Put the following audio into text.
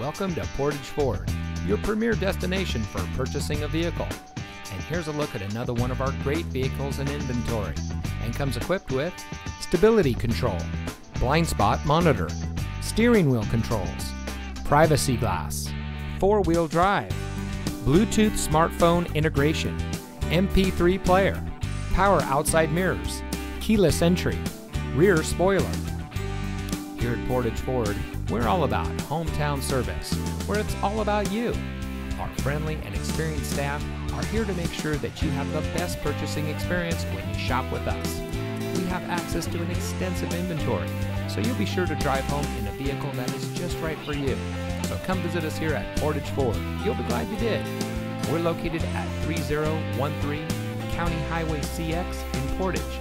Welcome to Portage Ford, your premier destination for purchasing a vehicle. And here's a look at another one of our great vehicles in inventory, and comes equipped with stability control, blind spot monitor, steering wheel controls, privacy glass, four-wheel drive, Bluetooth smartphone integration, MP3 player, power outside mirrors, keyless entry, rear spoiler. Here at Portage Ford, we're all about hometown service, where it's all about you. Our friendly and experienced staff are here to make sure that you have the best purchasing experience when you shop with us. We have access to an extensive inventory, so you'll be sure to drive home in a vehicle that is just right for you. So come visit us here at Portage Ford. You'll be glad you did. We're located at 3013 County Highway CX in Portage.